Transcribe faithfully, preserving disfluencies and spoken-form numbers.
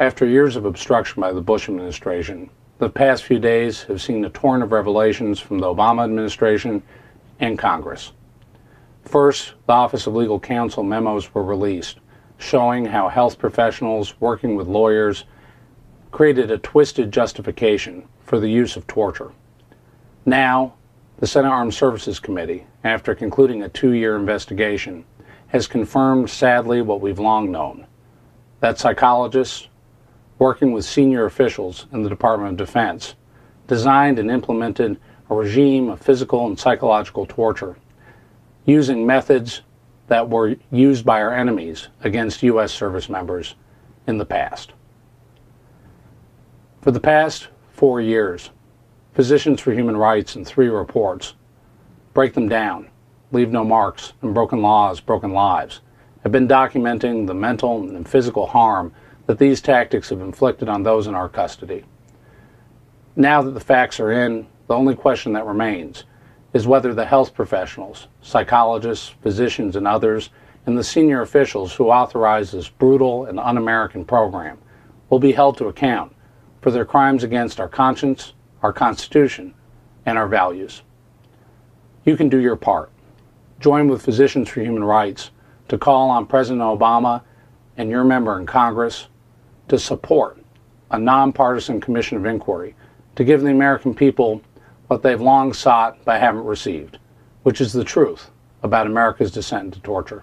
After years of obstruction by the Bush administration, the past few days have seen a torrent of revelations from the Obama administration and Congress. First, the Office of Legal Counsel memos were released, showing how health professionals working with lawyers created a twisted justification for the use of torture. Now, the Senate Armed Services Committee, after concluding a two-year investigation, has confirmed sadly what we've long known, that psychologists working with senior officials in the Department of Defense designed and implemented a regime of physical and psychological torture using methods that were used by our enemies against U S service members in the past. For the past four years, Physicians for Human Rights in three reports, Break Them Down, Leave No Marks, and Broken Laws, Broken Lives, have been documenting the mental and physical harm that these tactics have inflicted on those in our custody. Now that the facts are in, the only question that remains is whether the health professionals, psychologists, physicians, and others, and the senior officials who authorized this brutal and un-American program will be held to account for their crimes against our conscience, our Constitution, and our values. You can do your part. Join with Physicians for Human Rights to call on President Obama and your member in Congress to support a nonpartisan commission of inquiry to give the American people what they've long sought but haven't received, which is the truth about America's descent into torture.